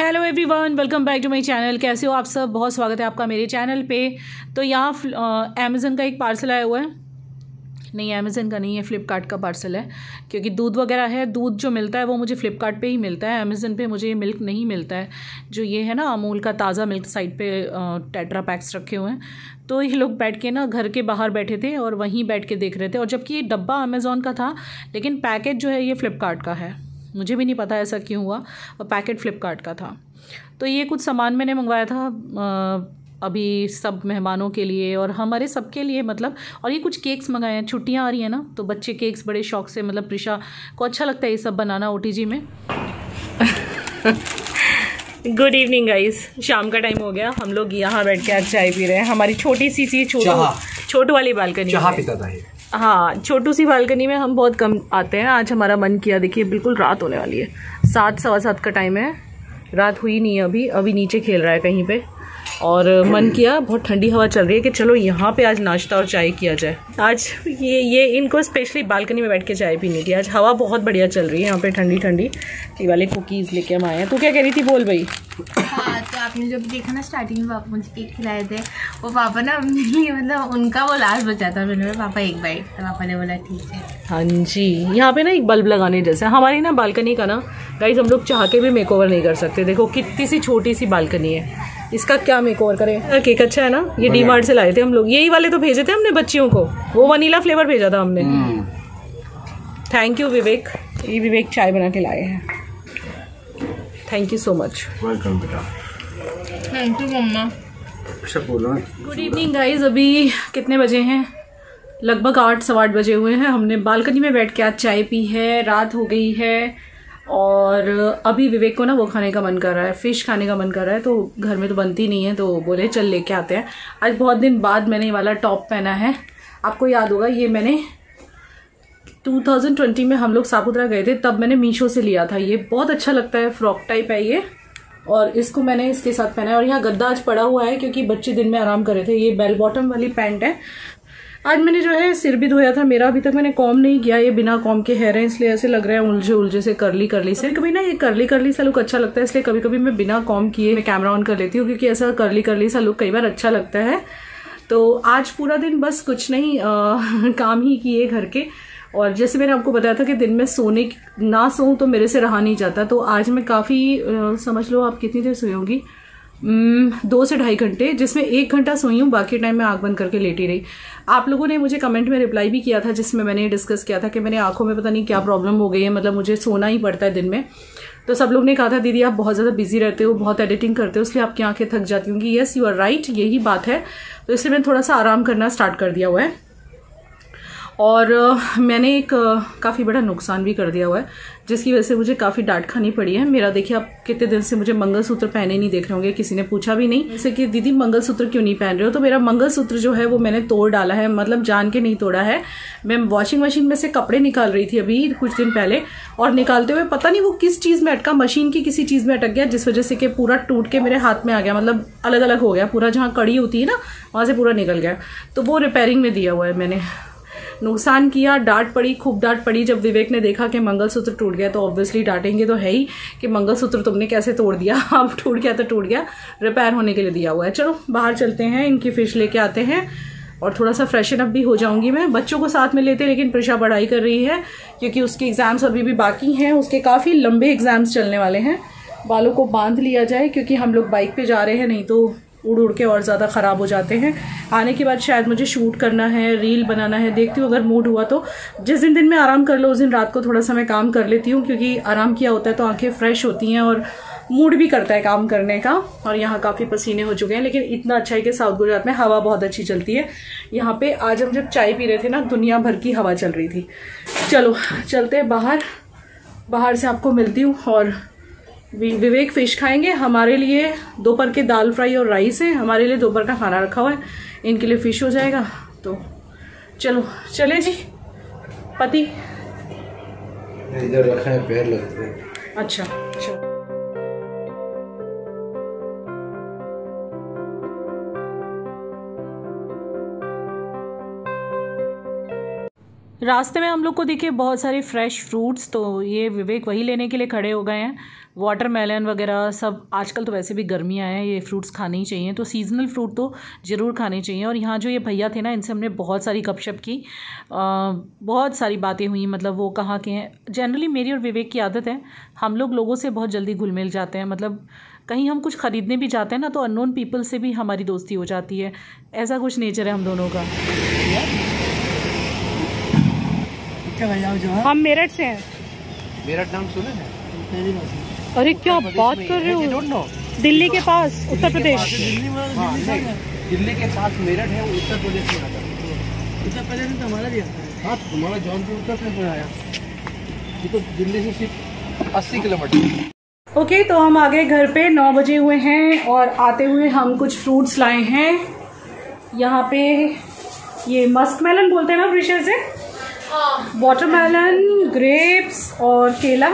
Hello everyone, welcome back to my channel. कैसे हो आप सब? बहुत स्वागत है आपका मेरे चैनल पे। तो यहाँ अमेज़न का एक पार्सल आया हुआ है, नहीं अमेज़न का नहीं है, फ्लिपकार्ट का पार्सल है, क्योंकि दूध वगैरह है। दूध जो मिलता है वो मुझे फ्लिपकार्ट पे ही मिलता है, अमेज़न पे मुझे ये मिल्क नहीं मिलता है। जो ये है ना अमूल का ताज़ा मिल्क, साइड पे टेट्रा पैक्स रखे हुए हैं। तो ये लोग बैठ के ना घर के बाहर बैठे थे और वहीं बैठ के देख रहे थे, और जबकि ये डब्बा अमेज़ॉन का था लेकिन पैकेट जो है ये फ्लिपकार्ट का है। मुझे भी नहीं पता ऐसा क्यों हुआ, और पैकेट फ्लिपकार्ट का था। तो ये कुछ सामान मैंने मंगवाया था अभी सब मेहमानों के लिए और हमारे सब के लिए, मतलब। और ये कुछ केक्स मंगाए हैं, छुट्टियां आ रही हैं ना, तो बच्चे केक्स बड़े शौक से, मतलब प्रिशा को अच्छा लगता है ये सब बनाना ओटीजी में। गुड इवनिंग गाइस, शाम का टाइम हो गया, हम लोग यहाँ बैठ के आज चाय पी रहे हैं। हमारी छोटी सी छोटू वाली बालकनी, हाँ छोटू सी बालकनी में हम बहुत कम आते हैं। आज हमारा मन किया, देखिए बिल्कुल रात होने वाली है, 7, सवा 7 का टाइम है, रात हुई नहीं है अभी। अभी नीचे खेल रहा है कहीं पे, और मन किया, बहुत ठंडी हवा चल रही है, कि चलो यहाँ पे आज नाश्ता और चाय किया जाए। आज ये इनको स्पेशली बालकनी में बैठ के चाय पीने की, आज हवा बहुत बढ़िया चल रही है यहाँ पे, ठंडी ठंडी। ये वाले कुकीज़ लेके हम आए हैं। तो क्या कह रही थी, बोल भाई। हाँ, तो आपने जो देखा ना स्टार्टिंग में, पापा मुझे केक खिलाए थे, वो पापा ना मतलब उनका वो लास्ट बचा था, मैंने पापा एक बाइट, तो पापा ने बोला ठीक है। हाँ जी, यहाँ पे ना एक बल्ब लगाने जैसा हमारी ना बालकनी का ना गाइस, हम लोग चाह के भी मेकओवर नहीं कर सकते। देखो कितनी सी छोटी सी बालकनी है, इसका क्या मेकओवर करें। केक अच्छा है ना, ये डी मार्ट से लाए थे हम लोग, यही वाले तो भेजे थे हमने बच्चियों को, वो वनीला फ्लेवर भेजा था हमने। थैंक यू विवेक, ये विवेक चाय बना के लाए हैं, thank you so much. Welcome बेटा, थैंक यू मम्मा। गुड इवनिंग गाइज, अभी कितने बजे हैं, लगभग 8, सवा 8 बजे हुए हैं। हमने बालकनी में बैठ के आज चाय पी है, रात हो गई है, और अभी विवेक को ना वो खाने का मन कर रहा है, फ़िश खाने का मन कर रहा है, तो घर में तो बनती नहीं है, तो बोले चल लेके आते हैं। आज बहुत दिन बाद मैंने ये वाला टॉप पहना है, आपको याद होगा ये मैंने 2020 में हम लोग सापुतारा गए थे, तब मैंने मीशो से लिया था। ये बहुत अच्छा लगता है, फ्रॉक टाइप है ये, और इसको मैंने इसके साथ पहना है। और यहाँ गद्दा आज पड़ा हुआ है क्योंकि बच्चे दिन में आराम कर रहे थे। ये बेल बॉटम वाली पैंट है। आज मैंने जो है सिर भी धोया था मेरा, अभी तक मैंने कॉम नहीं किया, ये बिना कॉम के हेयर है, इसलिए ऐसे लग रहा है उलझे उलझे से, करली करली से। कभी ना ये करली करली सा लुक अच्छा लगता है, इसलिए कभी कभी मैं बिना कॉम किए मैं कैमरा ऑन कर लेती हूँ, क्योंकि ऐसा करली करली सा लुक कई बार अच्छा लगता है। तो आज पूरा दिन बस कुछ नहीं, काम ही किए घर के। और जैसे मैंने आपको बताया था कि दिन में सोने ना सोऊँ तो मेरे से रहा नहीं जाता, तो आज मैं काफ़ी, समझ लो आप कितनी देर सोई होंगी, 2 से ढाई घंटे, जिसमें 1 घंटा सोई हूँ, बाकी टाइम मैं आँख बंद करके लेटी रही। आप लोगों ने मुझे कमेंट में रिप्लाई भी किया था, जिसमें मैंने डिस्कस किया था कि मैंने आँखों में पता नहीं क्या प्रॉब्लम हो गई है, मतलब मुझे सोना ही पड़ता है दिन में। तो सब लोग ने कहा था दीदी आप बहुत ज़्यादा बिजी रहते हो, बहुत एडिटिंग करते हो, इसलिए आपकी आँखें थक जाती होंगी। येस यू आर राइट, यही बात है। तो इसलिए मैंने थोड़ा सा आराम करना स्टार्ट कर दिया हुआ है, और मैंने एक काफ़ी बड़ा नुकसान भी कर दिया हुआ है, जिसकी वजह से मुझे काफ़ी डांट खानी पड़ी है। मेरा देखिए आप कितने दिन से मुझे मंगलसूत्र पहने नहीं देख रहे होंगे, किसी ने पूछा भी नहीं जैसे कि दीदी मंगलसूत्र क्यों नहीं पहन रहे हो, तो मेरा मंगलसूत्र जो है वो मैंने तोड़ डाला है, मतलब जान के नहीं तोड़ा है। मैं वॉशिंग मशीन में से कपड़े निकाल रही थी अभी कुछ दिन पहले, और निकालते हुए पता नहीं वो किस चीज़ में अटका, मशीन की किसी चीज़ में अटक गया, जिस वजह से कि पूरा टूट के मेरे हाथ में आ गया, मतलब अलग अलग हो गया पूरा, जहाँ कड़ी होती है ना वहाँ से पूरा निकल गया। तो वो रिपेयरिंग में दिया हुआ है मैंने, नुकसान किया, डांट पड़ी, खूब डांट पड़ी। जब विवेक ने देखा कि मंगलसूत्र टूट गया तो ऑब्वियसली डांटेंगे तो है ही, कि मंगलसूत्र तुमने कैसे तोड़ दिया, अब टूट गया तो टूट गया, रिपेयर होने के लिए दिया हुआ है। चलो बाहर चलते हैं, इनकी फ़िश लेके आते हैं, और थोड़ा सा फ्रेशन अप भी हो जाऊंगी मैं। बच्चों को साथ में लेते, लेकिन प्रिशा पढ़ाई कर रही है क्योंकि उसके एग्ज़ाम्स अभी भी बाकी हैं, उसके काफ़ी लंबे एग्ज़ाम्स चलने वाले हैं। बालों को बांध लिया जाए क्योंकि हम लोग बाइक पर जा रहे हैं, नहीं तो उड़ उड़ के और ज़्यादा ख़राब हो जाते हैं। आने के बाद शायद मुझे शूट करना है, रील बनाना है, देखती हूँ अगर मूड हुआ तो। जिस दिन मैं आराम कर लो उस दिन रात को थोड़ा सा मैं काम कर लेती हूँ, क्योंकि आराम किया होता है तो आंखें फ्रेश होती हैं और मूड भी करता है काम करने का। और यहाँ काफ़ी पसीने हो चुके हैं, लेकिन इतना अच्छा है कि साउथ गुजरात में हवा बहुत अच्छी चलती है। यहाँ पर आज हम जब चाय पी रहे थे ना, दुनिया भर की हवा चल रही थी। चलो चलते हैं बाहर, बाहर से आपको मिलती हूँ। और विवेक फ़िश खाएंगे, हमारे लिए दोपहर के दाल फ्राई और राइस है, हमारे लिए दोपहर का खाना रखा हुआ है, इनके लिए फ़िश हो जाएगा। तो चलो चले जी, पति इधर रखा है, पैर लगते हैं। अच्छा अच्छा, रास्ते में हम लोग को दिखे बहुत सारे फ्रेश फ्रूट्स, तो ये विवेक वही लेने के लिए खड़े हो गए हैं। वाटरमेलन वगैरह सब, आजकल तो वैसे भी गर्मियाँ हैं, ये फ्रूट्स खाने ही चाहिए, तो सीजनल फ्रूट तो ज़रूर खाने चाहिए। और यहाँ जो ये भैया थे ना, इनसे हमने बहुत सारी गपशप की, बहुत सारी बातें हुई। मतलब वो कहाँ के हैं, जनरली मेरी और विवेक की आदत है हम लोगों से बहुत जल्दी घुल मिल जाते हैं। मतलब कहीं हम कुछ ख़रीदने भी जाते हैं ना, तो अननोन पीपल से भी हमारी दोस्ती हो जाती है, ऐसा कुछ नेचर है हम दोनों का। हम मेरठ से हैं। मेरठ नाम सुने हैं? अरे क्या बात कर रहे हो, दिल्ली के पास उत्तर प्रदेश। दिल्ली के पास मेरठ है, उत्तर प्रदेश में आता है। उत्तर प्रदेश में तो हमारा भी आता है। हाँ, तुम्हारा जौनपुर उत्तर प्रदेश में आया, ये तो दिल्ली से सिर्फ 80 किलोमीटर। ओके, तो हम आ गए घर पे, 9 बजे हुए हैं, और आते हुए हम कुछ फ्रूट्स लाए हैं। यहाँ पे ये मस्क मेलन बोलते हैं ना प्रिशा से, वाटरमेलन, ग्रेप्स और केला,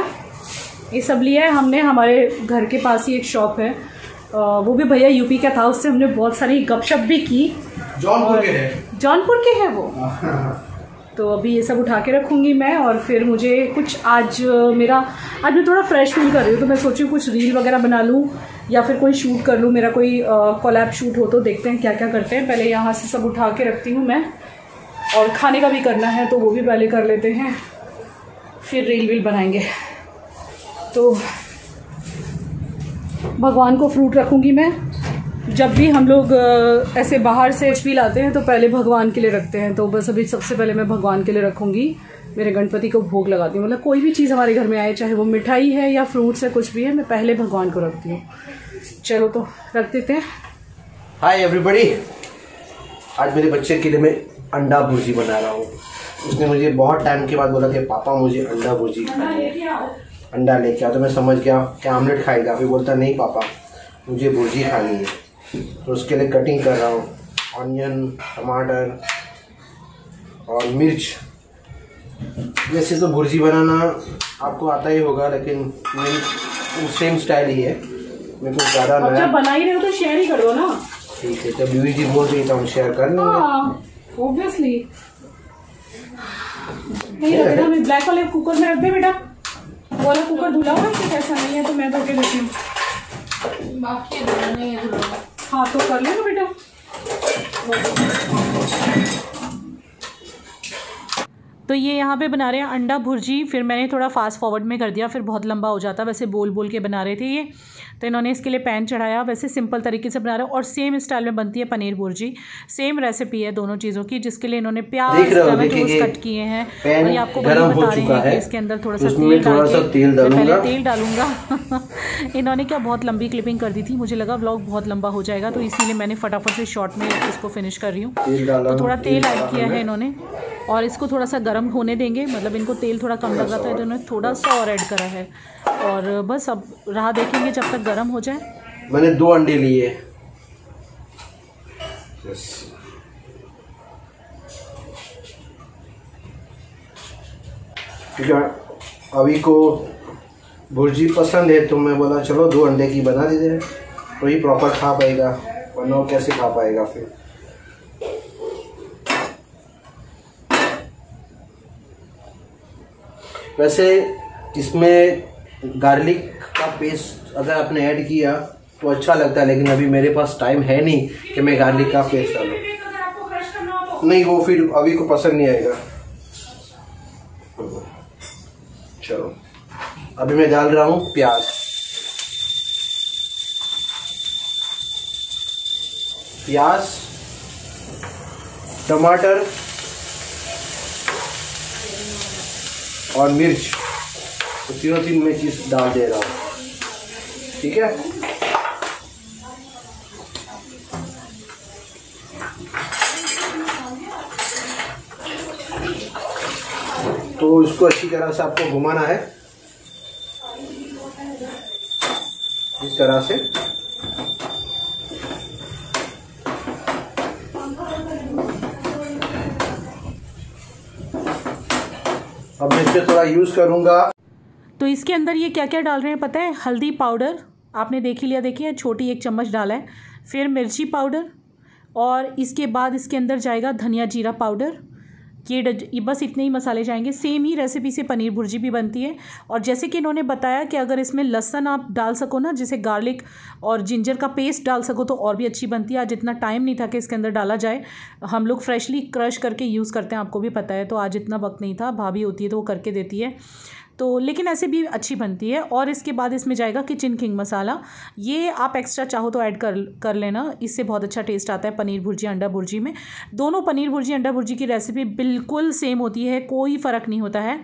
ये सब लिया है हमने। हमारे घर के पास ही एक शॉप है, वो भी भैया यूपी का था, उससे हमने बहुत सारी गपशप भी की। जौनपुर के हैं, जौनपुर के हैं वो। तो अभी ये सब उठा के रखूँगी मैं, और फिर मुझे कुछ आज मैं थोड़ा फ्रेश फील कर रही हूँ, तो मैं सोची कुछ रील वगैरह बना लूँ या फिर कोई शूट कर लूँ, मेरा कोई कोलैब शूट हो तो देखते हैं क्या क्या करते हैं। पहले यहाँ से सब उठा के रखती हूँ मैं, और खाने का भी करना है तो वो भी पहले कर लेते हैं, फिर रील वील बनाएंगे। तो भगवान को फ्रूट रखूँगी मैं, जब भी हम लोग ऐसे बाहर से कुछ भी लाते हैं तो पहले भगवान के लिए रखते हैं, तो बस अभी सबसे पहले मैं भगवान के लिए रखूँगी। मेरे गणपति को भोग लगाती हूँ, मतलब कोई भी चीज़ हमारे घर में आए, चाहे वो मिठाई है या फ्रूट्स है, कुछ भी है, मैं पहले भगवान को रखती हूँ। चलो तो रख देते हैं। हाय एवरीबॉडी, आज मेरे बच्चे के लिए मैं अंडा भुर्जी बना रहा हूँ। उसने मुझे बहुत टाइम के बाद बोला कि पापा मुझे अंडा भुर्जी खाना, अंडा लेके आओ। तो मैं समझ गया कि आमलेट खाएगा, फिर बोलता नहीं पापा मुझे भुर्जी खानी है। तो उसके लिए कटिंग कर रहा हूँ, ऑनियन, टमाटर और मिर्च। वैसे तो भुर्जी बनाना आपको आता ही होगा, लेकिन मेरी सेम स्टाइल ही है, मेरे को ज़्यादा नया। जब बना ही रहे हो तो शेयर ही करो ना। ठीक है, जब बीवी जी बोल रही था हम शेयर कर लेंगे, ऑब्वियसली। नहीं रखना, हमें ब्लैक वाले कुकर में रख दे बेटा, वाला कुकर धुला हुआ है, कैसा नहीं है तो मैं धो के देती हूँ, बाकी नहीं है धुला हुआ। हाँ तो कर लेना बेटा। तो ये यहाँ पे बना रहे हैं अंडा भुर्जी, फिर मैंने थोड़ा फास्ट फॉरवर्ड में कर दिया, फिर बहुत लंबा हो जाता, वैसे बोल बोल के बना रहे थे ये। तो इन्होंने इसके लिए पैन चढ़ाया, वैसे सिंपल तरीके से बना रहे हैं, और सेम स्टाइल में बनती है पनीर भुर्जी, सेम रेसिपी है दोनों चीज़ों की, जिसके लिए इन्होंने प्याज टमाटोज कट किए हैं। और ये आपको बता रहे हैं कि इसके अंदर थोड़ा सा तेल डालूंगा। इन्होंने क्या बहुत लंबी क्लिपिंग कर दी थी, मुझे लगा व्लॉग बहुत लंबा हो जाएगा, तो इसीलिए मैंने फटाफट से शॉर्ट में इसको फिनिश कर रही हूँ। तो थोड़ा तेल ऐड किया है इन्होंने, और इसको थोड़ा सा गर्म होने देंगे, मतलब इनको तेल थोड़ा कम लग रहा था, इन्होंने थोड़ा सा और ऐड करा है, और बस अब राह देखेंगे जब तक गर्म हो जाए। मैंने 2 अंडे लिए। अभी को भुर्जी पसंद है तो मैं बोला चलो 2 अंडे की बना दीजिए, तो ही प्रॉपर खा पाएगा, वरना वो कैसे खा पाएगा। फिर वैसे इसमें गार्लिक का पेस्ट अगर आपने ऐड किया तो अच्छा लगता है, लेकिन अभी मेरे पास टाइम है नहीं कि मैं गार्लिक का पेस्ट डालूं, नहीं वो फिर अभी को पसंद नहीं आएगा। चलो अभी मैं डाल रहा हूँ प्याज, टमाटर और मिर्च, तो तीनों मैं चीज़ डाल दे रहा हूँ। ठीक है, तो इसको अच्छी तरह से आपको घुमाना है, इस तरह से। अब मैं इससे थोड़ा यूज़ करूँगा। तो इसके अंदर ये क्या क्या डाल रहे हैं पता है? हल्दी पाउडर आपने देख ही लिया, देखिए छोटी 1 चम्मच डाला है, फिर मिर्ची पाउडर, और इसके बाद इसके अंदर जाएगा धनिया जीरा पाउडर, ये बस इतने ही मसाले जाएंगे। सेम ही रेसिपी से पनीर भुर्जी भी बनती है। और जैसे कि इन्होंने बताया कि अगर इसमें लहसुन आप डाल सको ना, जैसे गार्लिक और जिंजर का पेस्ट डाल सको तो और भी अच्छी बनती है। आज इतना टाइम नहीं था कि इसके अंदर डाला जाए, हम लोग फ्रेशली क्रश करके यूज़ करते हैं, आपको भी पता है, तो आज इतना वक्त नहीं था। भाभी होती है तो वो करके देती है, तो लेकिन ऐसे भी अच्छी बनती है। और इसके बाद इसमें जाएगा किचन किंग मसाला, ये आप एक्स्ट्रा चाहो तो ऐड कर लेना, इससे बहुत अच्छा टेस्ट आता है पनीर भुर्जी अंडा भुर्जी में। दोनों पनीर भुर्जी अंडा भुर्जी की रेसिपी बिल्कुल सेम होती है, कोई फ़र्क नहीं होता है।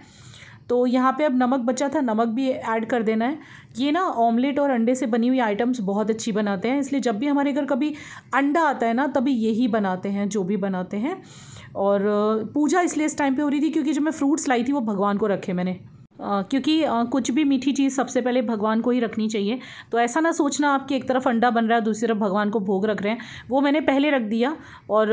तो यहाँ पे अब नमक बचा था, नमक भी ऐड कर देना है। ये ना ऑमलेट और अंडे से बनी हुई आइटम्स बहुत अच्छी बनाते हैं, इसलिए जब भी हमारे घर कभी अंडा आता है ना तभी यही बनाते हैं जो भी बनाते हैं। और पूजा इसलिए इस टाइम पर हो रही थी क्योंकि जो मैं फ्रूट्स लाई थी वो भगवान को रखे मैंने, क्योंकि कुछ भी मीठी चीज़ सबसे पहले भगवान को ही रखनी चाहिए। तो ऐसा ना सोचना आपके एक तरफ अंडा बन रहा है दूसरी तरफ भगवान को भोग रख रहे हैं, वो मैंने पहले रख दिया। और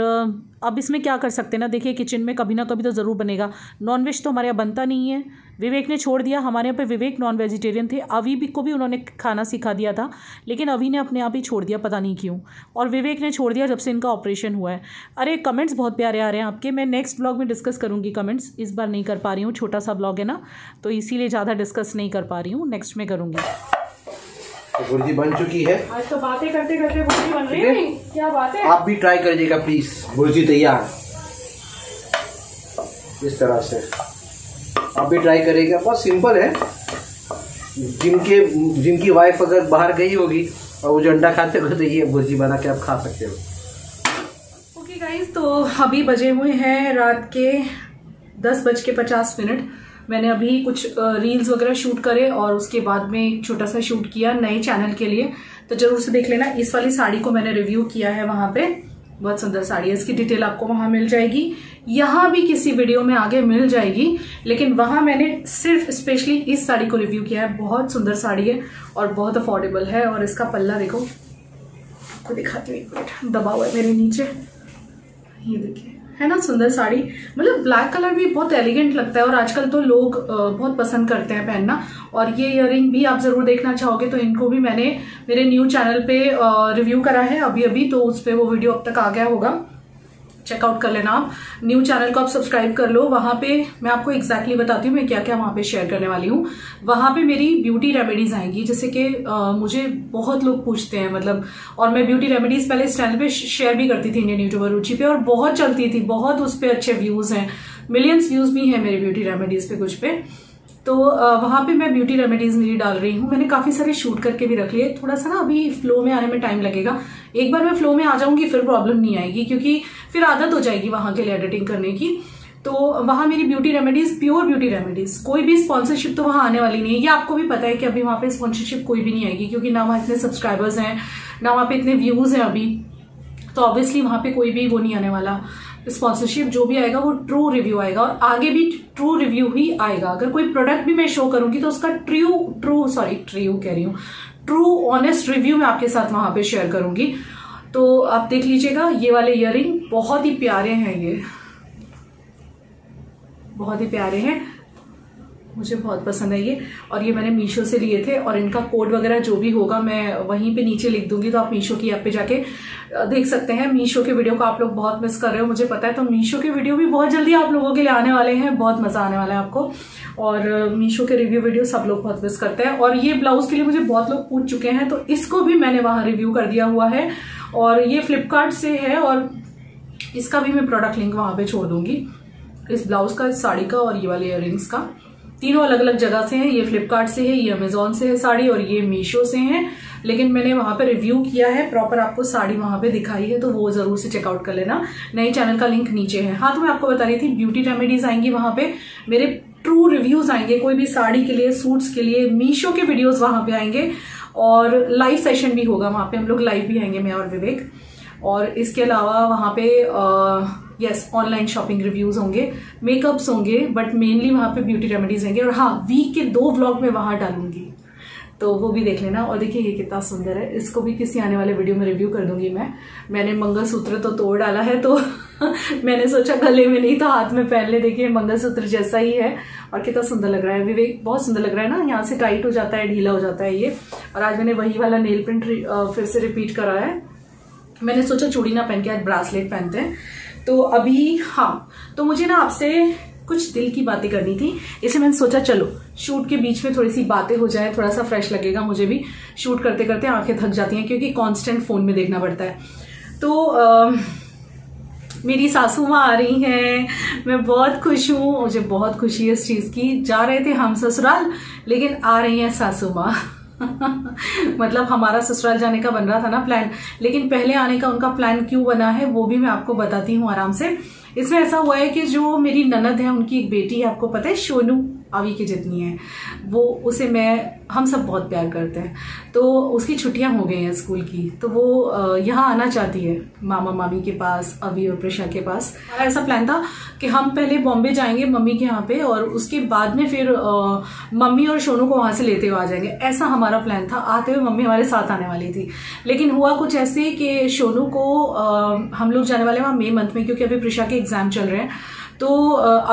अब इसमें क्या कर सकते हैं ना, देखिए किचन में कभी ना कभी तो ज़रूर बनेगा। नॉनवेज तो हमारे यहाँ बनता नहीं है, विवेक ने छोड़ दिया, हमारे यहाँ पे विवेक नॉन वेजिटेरियन थे। अभी भी को भी उन्होंने खाना सिखा दिया था, लेकिन अभी ने अपने आप ही छोड़ दिया, पता नहीं क्यों। और विवेक ने छोड़ दिया जब से इनका ऑपरेशन हुआ है। अरे कमेंट्स बहुत प्यारे आ रहे हैं आपके, मैं नेक्स्ट ब्लॉग में डिस्कस करूँगी कमेंट्स, इस बार नहीं कर पा रही हूँ, छोटा सा ब्लॉग है ना तो इसीलिए ज़्यादा डिस्कस नहीं कर पा रही हूँ, नेक्स्ट में करूँगी। भुर्जी बन चुकी है। आज तो बातें करते करते भुर्जी बन रही है, क्या बात है। आप भी ट्राई करिएगा प्लीज, भुर्जी तैयार इस तरह से आप भी ट्राई करिएगा। बहुत सिंपल है, जिनकी वाइफ अगर बाहर गई होगी और वो जो अंडा खाते हो तो ये भुर्जी बना के आप खा सकते हो। ओके गाइस, तो अभी बजे हुए हैं रात के 10:50। मैंने अभी कुछ रील्स वगैरह शूट करे और उसके बाद में एक छोटा सा शूट किया नए चैनल के लिए, तो जरूर से देख लेना। इस वाली साड़ी को मैंने रिव्यू किया है वहाँ पे, बहुत सुंदर साड़ी है, इसकी डिटेल आपको वहाँ मिल जाएगी, यहाँ भी किसी वीडियो में आगे मिल जाएगी, लेकिन वहाँ मैंने सिर्फ स्पेशली इस साड़ी को रिव्यू किया है। बहुत सुंदर साड़ी है और बहुत अफोर्डेबल है। और इसका पल्ला देखो, आपको दिखाती हूँ, एक मिनट, दबा हुआ है मेरे नीचे, ये देखिए, है ना सुंदर साड़ी। मतलब ब्लैक कलर भी बहुत एलिगेंट लगता है और आजकल तो लोग बहुत पसंद करते हैं पहनना। और ये इयररिंग भी आप ज़रूर देखना चाहोगे, तो इनको भी मैंने मेरे न्यू चैनल पे रिव्यू करा है अभी अभी, तो उस पर वो वीडियो अब तक आ गया होगा, चेकआउट कर लेना। आप न्यू चैनल को आप सब्सक्राइब कर लो, वहाँ पे मैं आपको एग्जैक्टली बताती हूँ मैं क्या क्या वहाँ पे शेयर करने वाली हूँ। वहाँ पे मेरी ब्यूटी रेमेडीज आएंगी, जैसे कि मुझे बहुत लोग पूछते हैं मतलब, और मैं ब्यूटी रेमेडीज पहले इस चैनल पे शेयर भी करती थी इंडियन यूट्यूबर रुचि पे, और बहुत चलती थी, बहुत उस पर अच्छे व्यूज हैं, मिलियंस व्यूज भी हैं मेरे ब्यूटी रेमेडीज पे कुछ पे। तो वहाँ पे मैं ब्यूटी रेमेडीज मेरी डाल रही हूँ, मैंने काफी सारे शूट करके भी रख लिए, थोड़ा सा ना अभी फ्लो में आने में टाइम लगेगा। एक बार मैं फ्लो में आ जाऊंगी फिर प्रॉब्लम नहीं आएगी, क्योंकि फिर आदत हो जाएगी वहाँ के लिए एडिटिंग करने की। तो वहाँ मेरी beauty remedies, pure beauty remedies, कोई भी स्पॉन्सरशिप तो वहाँ आने वाली नहीं है। ये आपको भी पता है कि अभी वहाँ पे स्पॉन्सरशिप कोई भी नहीं आएगी, क्योंकि ना वहाँ इतने सब्सक्राइबर्स हैं, ना वहाँ पे इतने व्यूज हैं अभी, तो ऑब्वियसली वहाँ पे कोई भी वो नहीं आने वाला स्पॉन्सरशिप। जो भी आएगा वो ट्रू रिव्यू आएगा और आगे भी ट्रू रिव्यू ही आएगा। अगर कोई प्रोडक्ट भी मैं शो करूंगी तो उसका ट्रू ऑनेस्ट रिव्यू मैं आपके साथ वहां पे शेयर करूंगी। तो आप देख लीजिएगा, ये वाले इयररिंग बहुत ही प्यारे हैं, ये बहुत ही प्यारे हैं, मुझे बहुत पसंद है ये, और ये मैंने मीशो से लिए थे। और इनका कोड वगैरह जो भी होगा मैं वहीं पे नीचे लिख दूंगी, तो आप मीशो की ऐप पे जाके देख सकते हैं। मीशो के वीडियो को आप लोग बहुत मिस कर रहे हो मुझे पता है, तो मीशो के वीडियो भी बहुत जल्दी आप लोगों के लिए आने वाले हैं, बहुत मजा आने वाला है आपको। और मीशो के रिव्यू वीडियो सब लोग बहुत मिस करते हैं। और ये ब्लाउज के लिए मुझे बहुत लोग पूछ चुके हैं, तो इसको भी मैंने वहां रिव्यू कर दिया हुआ है, और ये फ्लिपकार्ट से है, और इसका भी मैं प्रोडक्ट लिंक वहां पर छोड़ दूंगी, इस ब्लाउज का, इस साड़ी का और ये वाले इयररिंग्स का। तीनों अलग अलग जगह से हैं, ये फ्लिपकार्ट से है, ये अमेजोन से है साड़ी, और ये मीशो से हैं, लेकिन मैंने वहां पे रिव्यू किया है प्रॉपर, आपको साड़ी वहां पे दिखाई है, तो वो जरूर से चेकआउट कर लेना। नए चैनल का लिंक नीचे है। हाँ, तो मैं आपको बता रही थी ब्यूटी रेमेडीज आएंगी वहां पे, मेरे ट्रू रिव्यूज आएंगे कोई भी साड़ी के लिए, सूट्स के लिए, मीशो के वीडियोज वहां पे आएंगे, और लाइव सेशन भी होगा वहां पे, हम लोग लाइव भी आएंगे मैं और विवेक। और इसके अलावा वहां पे यस ऑनलाइन शॉपिंग रिव्यूज होंगे, मेकअप्स होंगे, बट मेनली वहाँ पे ब्यूटी रेमेडीज होंगे। और हाँ, वीक के 2 व्लॉग में वहाँ डालूंगी, तो वो भी देख लेना। और देखिए ये कितना सुंदर है, इसको भी किसी आने वाले वीडियो में रिव्यू कर दूंगी मैं। मैंने मंगलसूत्र तो तोड़ डाला है, तो मैंने सोचा गले में नहीं तो हाथ में पहन ले, देखिए मंगलसूत्र जैसा ही है और कितना सुंदर लग रहा है। विवेक बहुत सुंदर लग रहा है ना, यहाँ से टाइट हो जाता है, ढीला हो जाता है ये। और आज मैंने वही वाला नेल प्रिंट फिर से रिपीट करा है, मैंने सोचा चूड़ी ना पहन के आज ब्रासलेट पहनते हैं। तो अभी हाँ, तो मुझे ना आपसे कुछ दिल की बातें करनी थी, इसलिए मैंने सोचा चलो शूट के बीच में थोड़ी सी बातें हो जाए, थोड़ा सा फ्रेश लगेगा। मुझे भी शूट करते करते आंखें थक जाती हैं क्योंकि कांस्टेंट फोन में देखना पड़ता है। तो मेरी सासू माँ आ रही हैं, मैं बहुत खुश हूँ, मुझे बहुत खुशी है इस चीज़ की। जा रहे थे हम ससुराल लेकिन आ रही हैं सासू माँ मतलब हमारा ससुराल जाने का बन रहा था ना प्लान, लेकिन पहले आने का उनका प्लान क्यों बना है वो भी मैं आपको बताती हूँ आराम से। इसमें ऐसा हुआ है कि जो मेरी ननद है उनकी एक बेटी है, आपको पता है सोनू अभी की जितनी है वो, उसे मैं, हम सब बहुत प्यार करते हैं। तो उसकी छुट्टियां हो गई हैं स्कूल की, तो वो यहाँ आना चाहती है मामा मामी के पास, अभी और प्रिशा के पास। हमारा ऐसा प्लान था कि हम पहले बॉम्बे जाएंगे मम्मी के यहाँ पे और उसके बाद में फिर मम्मी और सोनू को वहाँ से लेते हुए आ जाएंगे, ऐसा हमारा प्लान था। आते हुए मम्मी हमारे साथ आने वाली थी, लेकिन हुआ कुछ ऐसे कि सोनू को हम लोग जाने वाले वहाँ मई मंथ में, क्योंकि अभी प्रिशा के एग्जाम चल रहे हैं तो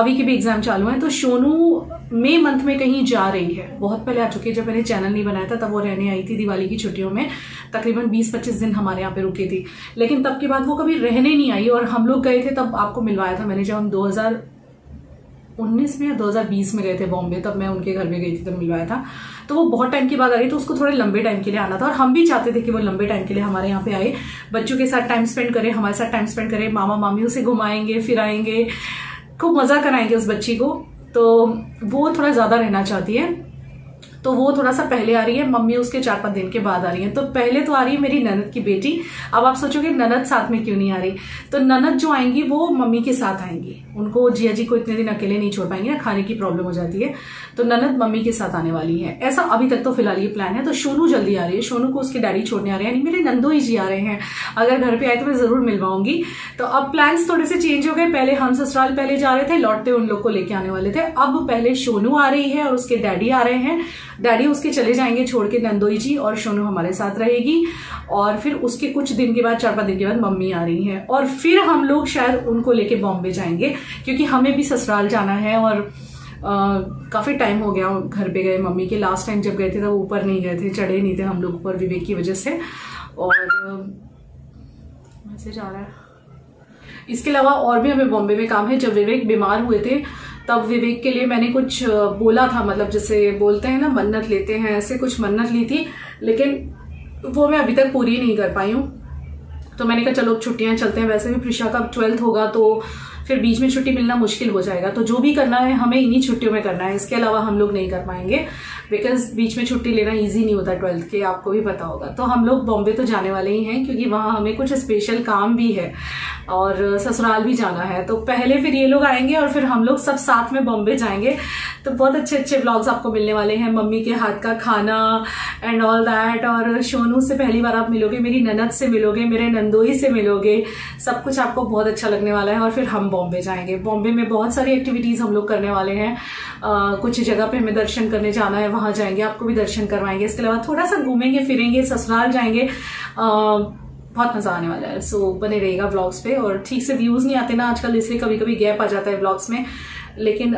अभी के भी एग्जाम चालू हैं, तो सोनू मई मंथ में कहीं जा रही है। बहुत पहले आ चुकी है, जब मैंने चैनल नहीं बनाया था तब वो रहने आई थी दिवाली की छुट्टियों में, तकरीबन 20-25 दिन हमारे यहाँ पे रुकी थी, लेकिन तब के बाद वो कभी रहने नहीं आई। और हम लोग गए थे, तब आपको मिलवाया था मैंने, जब हम 2019 में या 2020 में गए थे बॉम्बे, तब मैं उनके घर में गई थी, तब मिलवाया था। तो वो बहुत टाइम के बाद आ गई, तो उसको थोड़े लंबे टाइम के लिए आना था और हम भी चाहते थे कि वो लंबे टाइम के लिए हमारे यहाँ पे आए, बच्चों के साथ टाइम स्पेंड करे, हमारे साथ टाइम स्पेंड करे, मामा मामी उसे घुमाएंगे फिराएंगे, खूब मज़ा कराएंगे उस बच्ची को। तो वो थोड़ा ज़्यादा रहना चाहती है, तो वो थोड़ा सा पहले आ रही है, मम्मी उसके 4-5 दिन के बाद आ रही है। तो पहले तो आ रही है मेरी ननद की बेटी। अब आप सोचोगे ननद साथ में क्यों नहीं आ रही, तो ननद जो आएंगी वो मम्मी के साथ आएंगी, उनको जिया जी को इतने दिन अकेले नहीं छोड़ पाएंगे ना, खाने की प्रॉब्लम हो जाती है, तो ननद मम्मी के साथ आने वाली है, ऐसा अभी तक तो फिलहाल ये प्लान है। तो सोनू जल्दी आ रही है, सोनू को उसके डैडी छोड़ने आ रहे हैं, यानी मेरे नंदोई जी आ रहे हैं, अगर घर पे आए तो मैं जरूर मिलवाऊंगी। तो अब प्लान्स थोड़े से चेंज हो गए, पहले हम ससुराल पहले जा रहे थे, लौटते उन लोग को लेके आने वाले थे, अब पहले सोनू आ रही है और उसके डैडी आ रहे हैं, डैडी उसके चले जाएंगे छोड़ के नंदोई जी, और सोनू हमारे साथ रहेगी। और फिर उसके कुछ दिन के बाद, 4-5 दिन के बाद मम्मी आ रही है, और फिर हम लोग शायद उनको लेके बॉम्बे जाएंगे, क्योंकि हमें भी ससुराल जाना है। और काफ़ी टाइम हो गया घर पे गए मम्मी के, लास्ट टाइम जब गए थे तब ऊपर नहीं गए थे, चढ़े नहीं थे हम लोग ऊपर विवेक की वजह से। और मैसेज आ रहा है, इसके अलावा और भी हमें बॉम्बे में काम है। जब विवेक बीमार हुए थे तब विवेक के लिए मैंने कुछ बोला था, मतलब जैसे बोलते हैं ना मन्नत लेते हैं, ऐसे कुछ मन्नत ली थी, लेकिन वो मैं अभी तक पूरी नहीं कर पाई हूँ। तो मैंने कहा चलो छुट्टियाँ चलते हैं, वैसे भी प्रिशा का 12th होगा तो फिर बीच में छुट्टी मिलना मुश्किल हो जाएगा, तो जो भी करना है हमें इन्हीं छुट्टियों में करना है, इसके अलावा हम लोग नहीं कर पाएंगे, बिकॉज बीच में छुट्टी लेना ईजी नहीं होता 12th के, आपको भी पता होगा। तो हम लोग बॉम्बे तो जाने वाले ही हैं, क्योंकि वहाँ हमें कुछ स्पेशल काम भी है और ससुराल भी जाना है, तो पहले फिर ये लोग आएंगे और फिर हम लोग सब साथ में बॉम्बे जाएंगे। तो बहुत अच्छे अच्छे ब्लॉग्स आपको मिलने वाले हैं, मम्मी के हाथ का खाना एंड ऑल दैट, और सोनू से पहली बार आप मिलोगे, मेरी ननद से मिलोगे, मेरे नंदोई से मिलोगे, सब कुछ आपको बहुत अच्छा लगने वाला है। और फिर हम बॉम्बे जाएंगे, बॉम्बे में बहुत सारी एक्टिविटीज़ हम लोग करने वाले हैं, कुछ जगह पे हमें दर्शन करने जाना है, वहाँ जाएंगे, आपको भी दर्शन करवाएंगे, इसके अलावा थोड़ा सा घूमेंगे फिरेंगे, ससुराल जाएंगे, बहुत मज़ा आने वाला है। सो बने रहेगा व्लॉग्स पे। और ठीक से व्यूज़ नहीं आते ना आजकल, इसलिए कभी कभी गैप आ जाता है व्लॉग्स में, लेकिन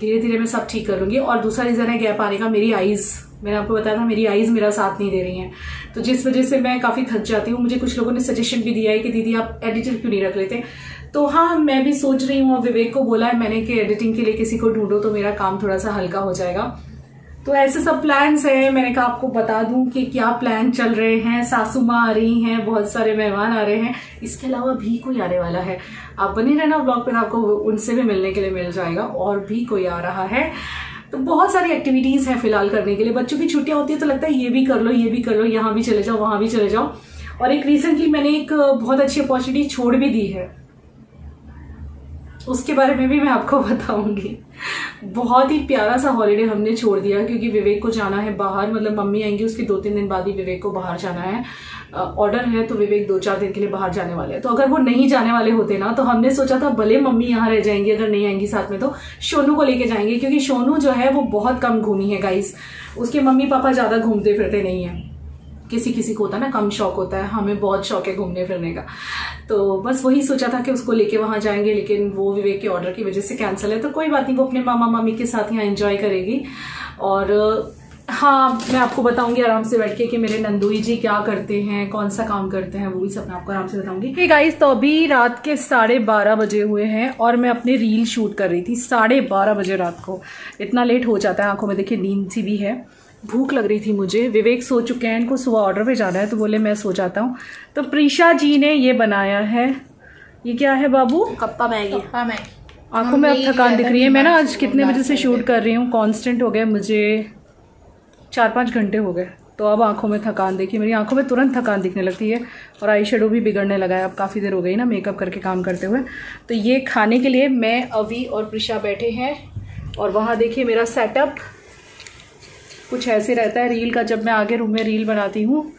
धीरे धीरे मैं सब ठीक करूँगी। और दूसरा रीज़न है गैप आने का, मेरी आइज़, मैंने आपको बताया था मेरी आइज़ मेरा साथ नहीं दे रही हैं, तो जिस वजह से मैं काफ़ी थक जाती हूँ। मुझे कुछ लोगों ने सजेशन भी दिया है कि दीदी आप एडिटर क्यों नहीं रख लेते, तो हाँ मैं भी सोच रही हूँ, विवेक को बोला है मैंने कि एडिटिंग के लिए किसी को ढूंढो, तो मेरा काम थोड़ा सा हल्का हो जाएगा। तो ऐसे सब प्लान्स हैं, मैंने कहा आपको बता दूं कि क्या प्लान चल रहे हैं। सासू माँ आ रही हैं, बहुत सारे मेहमान आ रहे हैं, इसके अलावा भी कोई आने वाला है, आप बने रहना ब्लॉग पर, आपको उनसे भी मिलने के लिए मिल जाएगा, और भी कोई आ रहा है। तो बहुत सारी एक्टिविटीज़ हैं फिलहाल करने के लिए, बच्चों की छुट्टियाँ होती है तो लगता है ये भी कर लो ये भी कर लो, यहाँ भी चले जाओ वहाँ भी चले जाओ। और एक रिसेंटली मैंने एक बहुत अच्छी अपॉर्चुनिटी छोड़ भी दी है, उसके बारे में भी मैं आपको बताऊंगी। बहुत ही प्यारा सा हॉलीडे हमने छोड़ दिया, क्योंकि विवेक को जाना है बाहर, मतलब मम्मी आएंगी उसके 2-3 दिन बाद ही विवेक को बाहर जाना है, ऑर्डर है, तो विवेक 2-4 दिन के लिए बाहर जाने वाले हैं। तो अगर वो नहीं जाने वाले होते ना, तो हमने सोचा था भले मम्मी यहाँ रह जाएंगी, अगर नहीं आएंगी साथ में तो सोनू को लेके जाएंगे, क्योंकि सोनू जो है वो बहुत कम घूमी है गाइस, उसके मम्मी पापा ज़्यादा घूमते फिरते नहीं हैं, किसी किसी को होता है ना कम शौक होता है, हमें बहुत शौक है घूमने फिरने का। तो बस वही सोचा था कि उसको लेके वहाँ जाएंगे, लेकिन वो विवेक के ऑर्डर की वजह से कैंसिल है, तो कोई बात नहीं, वो अपने मामा मामी के साथ यहाँ एंजॉय करेगी। और हाँ मैं आपको बताऊंगी आराम से बैठ के कि मेरे नंदोई जी क्या करते हैं, कौन सा काम करते हैं, वो भी सब मैं आपको आराम से बताऊंगी। हे गाइस, तो अभी रात के 12:30 बजे हुए हैं और मैं अपने रील शूट कर रही थी 12:30 बजे रात को। इतना लेट हो जाता है, आंखों में देखिए नींद सी भी है, भूख लग रही थी मुझे। विवेक सो चुके हैं, इनको सुबह ऑर्डर पे जाना है तो बोले मैं सो जाता हूँ। तो प्रीशा जी ने ये बनाया है, ये क्या है बाबू? Cuppa Maggi. आंखों में अब थकान दिख रही है। मैं ना आज कितने बजे से शूट कर रही हूँ, कॉन्स्टेंट हो गया, मुझे 4-5 घंटे हो गए। तो अब आंखों में थकान देखिए, मेरी आंखों में तुरंत थकान दिखने लगती है और आई शेडो भी बिगड़ने लगा है। अब काफ़ी देर हो गई ना मेकअप करके काम करते हुए। तो ये खाने के लिए मैं, अवी और प्रिशा बैठे हैं और वहाँ देखिए मेरा सेटअप कुछ ऐसे रहता है रील का। जब मैं आगे रूम में रील बनाती हूँ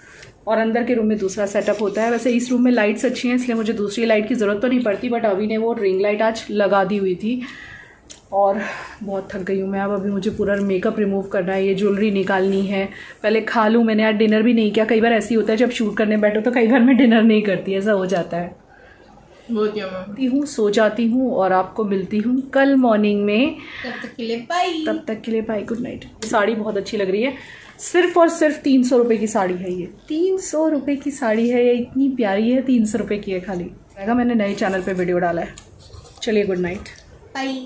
और अंदर के रूम में दूसरा सेटअप होता है। वैसे इस रूम में लाइट्स अच्छी हैं इसलिए मुझे दूसरी लाइट की ज़रूरत तो नहीं पड़ती, बट अभी ने वो रिंग लाइट आज लगा दी हुई थी और बहुत थक गई हूँ मैं। अब अभी मुझे पूरा मेकअप रिमूव करना है, ये ज्वेलरी निकालनी है, पहले खा लूँ। मैंने आज डिनर भी नहीं किया। कई बार ऐसे ही होता है जब शूट करने बैठो तो कई बार मैं डिनर नहीं करती, ऐसा हो जाता है। बोलती हूँ, सो जाती हूँ और आपको मिलती हूँ कल मॉर्निंग में। तब तक के लिए बाय, गुड नाइट। साड़ी बहुत अच्छी लग रही है, सिर्फ और सिर्फ 300 रुपये की साड़ी है। ये 300 रुपये की साड़ी है, ये इतनी प्यारी है। 300 रुपये की है खाली। मैंने नए चैनल पर वीडियो डाला है। चलिए गुड नाइट, बाय।